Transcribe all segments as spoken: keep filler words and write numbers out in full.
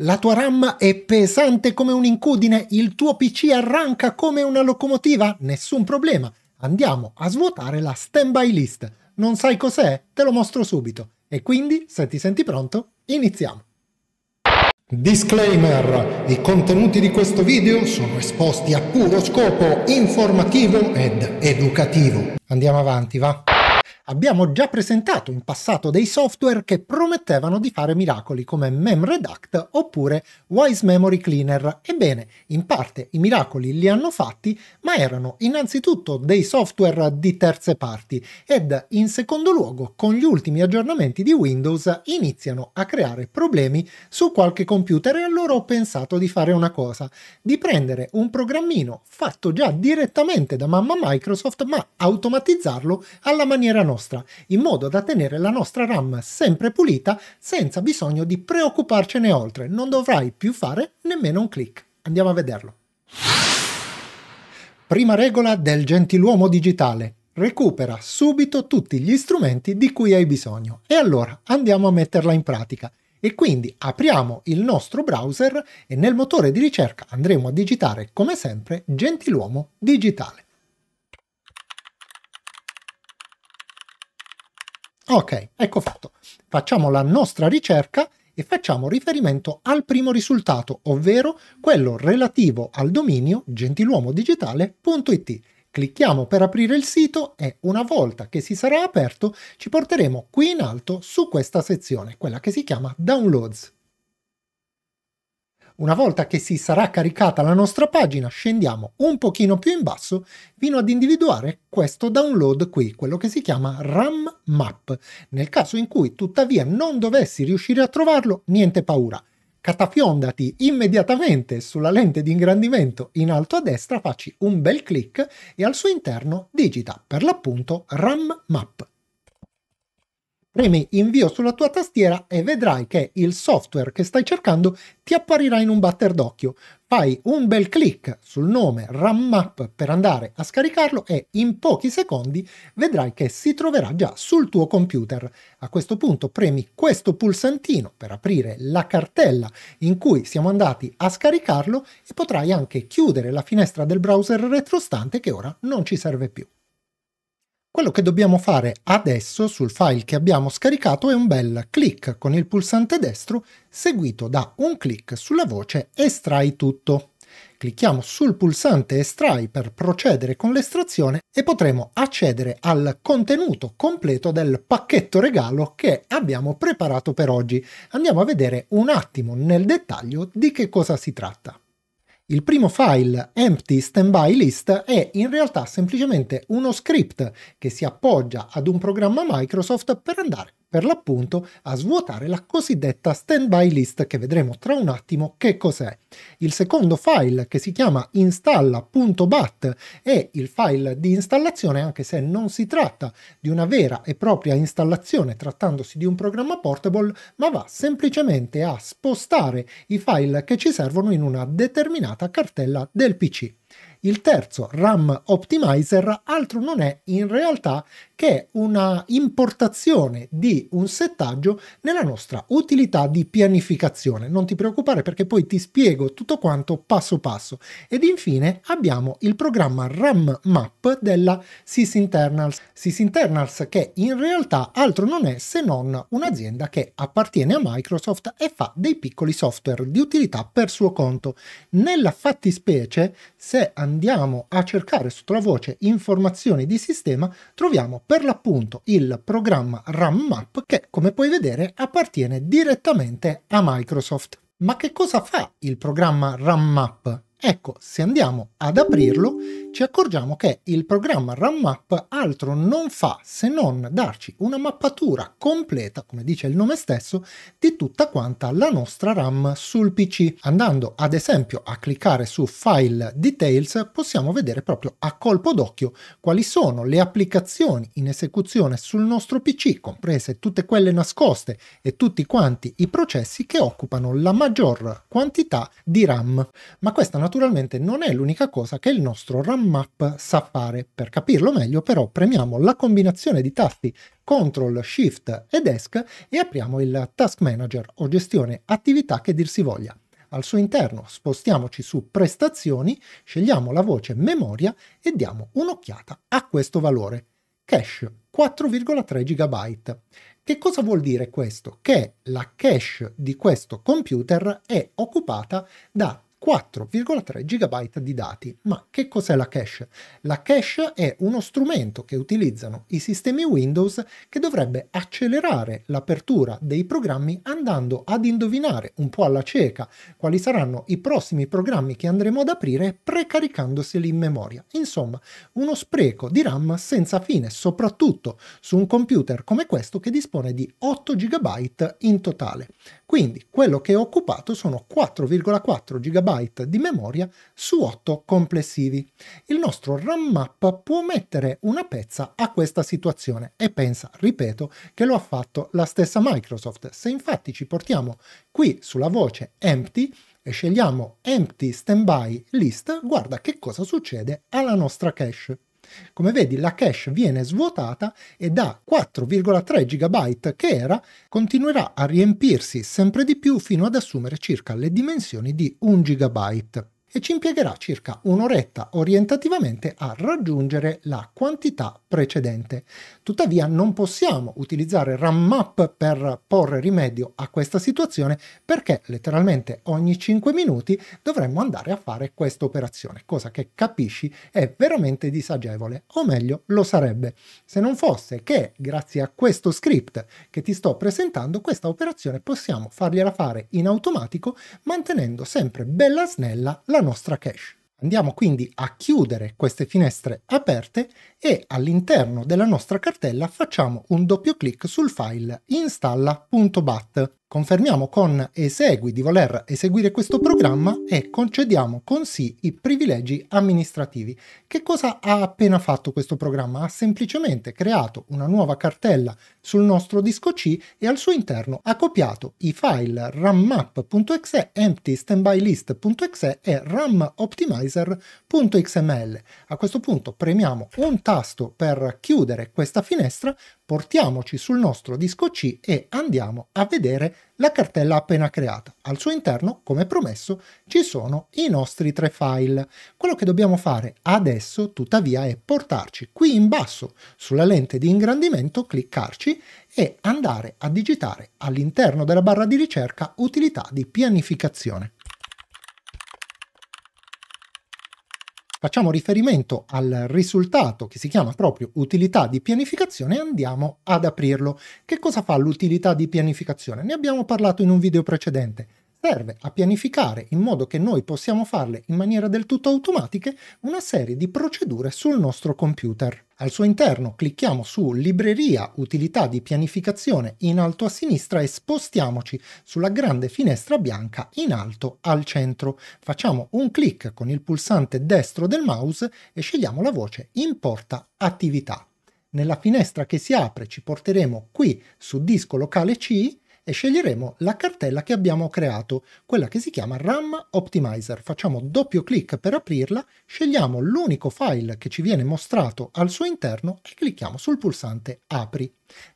La tua RAM è pesante come un incudine, il tuo P C arranca come una locomotiva, nessun problema. Andiamo a svuotare la Standby List. Non sai cos'è? Te lo mostro subito. E quindi, se ti senti pronto, iniziamo. Disclaimer: i contenuti di questo video sono esposti a puro scopo informativo ed educativo. Andiamo avanti, va? Abbiamo già presentato in passato dei software che promettevano di fare miracoli come Mem Reduct oppure Wise Memory Cleaner. Ebbene, in parte i miracoli li hanno fatti, ma erano innanzitutto dei software di terze parti ed in secondo luogo con gli ultimi aggiornamenti di Windows iniziano a creare problemi su qualche computer e allora ho pensato di fare una cosa, di prendere un programmino fatto già direttamente da mamma Microsoft ma automatizzarlo alla maniera nostra. Nostra, in modo da tenere la nostra RAM sempre pulita senza bisogno di preoccuparcene oltre, non dovrai più fare nemmeno un click. Andiamo a vederlo. Prima regola del Gentiluomo Digitale: recupera subito tutti gli strumenti di cui hai bisogno. E allora andiamo a metterla in pratica. E quindi apriamo il nostro browser e nel motore di ricerca andremo a digitare come sempre Gentiluomo Digitale. Ok, ecco fatto. Facciamo la nostra ricerca e facciamo riferimento al primo risultato, ovvero quello relativo al dominio gentiluomodigitale punto it. Clicchiamo per aprire il sito e una volta che si sarà aperto ci porteremo qui in alto su questa sezione, quella che si chiama Downloads. Una volta che si sarà caricata la nostra pagina, scendiamo un pochino più in basso fino ad individuare questo download qui, quello che si chiama RAMMap. Nel caso in cui tuttavia non dovessi riuscire a trovarlo, niente paura. Catafiondati immediatamente sulla lente di ingrandimento in alto a destra, facci un bel clic e al suo interno digita per l'appunto RAMMap. Premi invio sulla tua tastiera e vedrai che il software che stai cercando ti apparirà in un batter d'occhio. Fai un bel clic sul nome RAMMap per andare a scaricarlo e in pochi secondi vedrai che si troverà già sul tuo computer. A questo punto premi questo pulsantino per aprire la cartella in cui siamo andati a scaricarlo e potrai anche chiudere la finestra del browser retrostante che ora non ci serve più. Quello che dobbiamo fare adesso sul file che abbiamo scaricato è un bel clic con il pulsante destro seguito da un clic sulla voce Estrai tutto. Clicchiamo sul pulsante Estrai per procedere con l'estrazione e potremo accedere al contenuto completo del pacchetto regalo che abbiamo preparato per oggi. Andiamo a vedere un attimo nel dettaglio di che cosa si tratta. Il primo file, empty standby list, è in realtà semplicemente uno script che si appoggia ad un programma Microsoft per andare, per l'appunto, a svuotare la cosiddetta standby list, che vedremo tra un attimo che cos'è. Il secondo file, che si chiama installa.bat, è il file di installazione, anche se non si tratta di una vera e propria installazione trattandosi di un programma portable, ma va semplicemente a spostare i file che ci servono in una determinata cartella del P C. Il terzo, RAM Optimizer, altro non è in realtà che una importazione di un settaggio nella nostra utilità di pianificazione. Non ti preoccupare perché poi ti spiego tutto quanto passo passo. Ed infine abbiamo il programma RAMMap della Sysinternals. Sysinternals che in realtà altro non è se non un'azienda che appartiene a Microsoft e fa dei piccoli software di utilità per suo conto. Nella fattispecie, se andiamo a cercare sotto la voce informazioni di sistema, troviamo per l'appunto il programma RAMMap che, come puoi vedere, appartiene direttamente a Microsoft. Ma che cosa fa il programma RAMMap? Ecco, se andiamo ad aprirlo ci accorgiamo che il programma RAMMap altro non fa se non darci una mappatura completa, come dice il nome stesso, di tutta quanta la nostra RAM sul P C. Andando ad esempio a cliccare su File Details possiamo vedere proprio a colpo d'occhio quali sono le applicazioni in esecuzione sul nostro P C, comprese tutte quelle nascoste e tutti quanti i processi che occupano la maggior quantità di RAM. Ma questa naturalmente naturalmente non è l'unica cosa che il nostro RAMMap sa fare. Per capirlo meglio però premiamo la combinazione di tasti Ctrl, Shift ed Esc e apriamo il Task Manager o gestione attività che dir si voglia. Al suo interno spostiamoci su prestazioni, scegliamo la voce memoria e diamo un'occhiata a questo valore. Cache quattro virgola tre giga byte. Che cosa vuol dire questo? Che la cache di questo computer è occupata da quattro virgola tre giga byte di dati. Ma che cos'è la cache? La cache è uno strumento che utilizzano i sistemi Windows che dovrebbe accelerare l'apertura dei programmi andando ad indovinare un po' alla cieca quali saranno i prossimi programmi che andremo ad aprire precaricandoseli in memoria. Insomma, uno spreco di RAM senza fine, soprattutto su un computer come questo che dispone di otto giga byte in totale. Quindi quello che ho occupato sono quattro virgola quattro giga byte di memoria su otto complessivi. Il nostro RAMMap può mettere una pezza a questa situazione e pensa, ripeto, che lo ha fatto la stessa Microsoft. Se infatti ci portiamo qui sulla voce Empty e scegliamo Empty Standby List, guarda che cosa succede alla nostra cache. Come vedi la cache viene svuotata e da quattro virgola tre giga byte che era continuerà a riempirsi sempre di più fino ad assumere circa le dimensioni di un giga byte e ci impiegherà circa un'oretta orientativamente a raggiungere la quantità precedente. Tuttavia non possiamo utilizzare RAMMap per porre rimedio a questa situazione perché letteralmente ogni cinque minuti dovremmo andare a fare questa operazione, cosa che capisci è veramente disagevole, o meglio lo sarebbe, se non fosse che grazie a questo script che ti sto presentando questa operazione possiamo fargliela fare in automatico mantenendo sempre bella snella la nostra cache. Andiamo quindi a chiudere queste finestre aperte e all'interno della nostra cartella facciamo un doppio clic sul file installa.bat. Confermiamo con esegui di voler eseguire questo programma e concediamo con sì i privilegi amministrativi. Che cosa ha appena fatto questo programma? Ha semplicemente creato una nuova cartella sul nostro disco C e al suo interno ha copiato i file rammap.exe, empty standby list punto exe e ramoptimizer punto xml. A questo punto premiamo un tasto per chiudere questa finestra, portiamoci sul nostro disco C e andiamo a vedere la cartella appena creata. Al suo interno, come promesso, ci sono i nostri tre file. Quello che dobbiamo fare adesso, tuttavia, è portarci qui in basso sulla lente di ingrandimento, cliccarci e andare a digitare all'interno della barra di ricerca utilità di pianificazione. Facciamo riferimento al risultato che si chiama proprio utilità di pianificazione e andiamo ad aprirlo. Che cosa fa l'utilità di pianificazione? Ne abbiamo parlato in un video precedente. Serve a pianificare in modo che noi possiamo farle in maniera del tutto automatica una serie di procedure sul nostro computer. Al suo interno clicchiamo su libreria utilità di pianificazione in alto a sinistra e spostiamoci sulla grande finestra bianca in alto al centro. Facciamo un clic con il pulsante destro del mouse e scegliamo la voce importa attività. Nella finestra che si apre ci porteremo qui su disco locale C e sceglieremo la cartella che abbiamo creato, quella che si chiama RAM Optimizer. Facciamo doppio clic per aprirla, scegliamo l'unico file che ci viene mostrato al suo interno e clicchiamo sul pulsante Apri.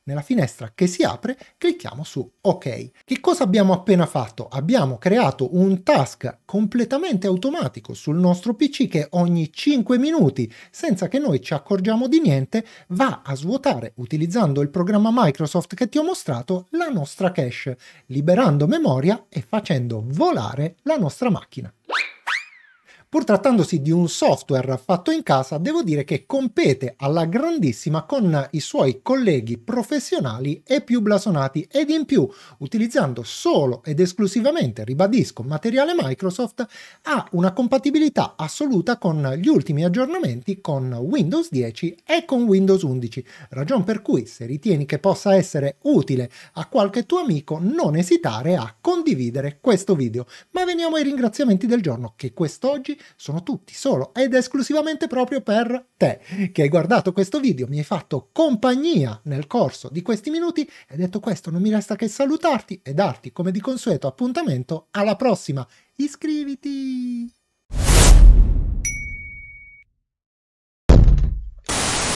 Nella finestra che si apre clicchiamo su OK. Che cosa abbiamo appena fatto? Abbiamo creato un task completamente automatico sul nostro P C che ogni cinque minuti, senza che noi ci accorgiamo di niente, va a svuotare, utilizzando il programma Microsoft che ti ho mostrato, la nostra cache, liberando memoria e facendo volare la nostra macchina. Pur trattandosi di un software fatto in casa, devo dire che compete alla grandissima con i suoi colleghi professionali e più blasonati ed in più, utilizzando solo ed esclusivamente, ribadisco, materiale Microsoft, ha una compatibilità assoluta con gli ultimi aggiornamenti con Windows dieci e con Windows undici, ragion per cui se ritieni che possa essere utile a qualche tuo amico non esitare a condividere questo video. Ma veniamo ai ringraziamenti del giorno che quest'oggi sono tutti solo ed esclusivamente proprio per te che hai guardato questo video, mi hai fatto compagnia nel corso di questi minuti e detto questo non mi resta che salutarti e darti come di consueto appuntamento alla prossima. Iscriviti!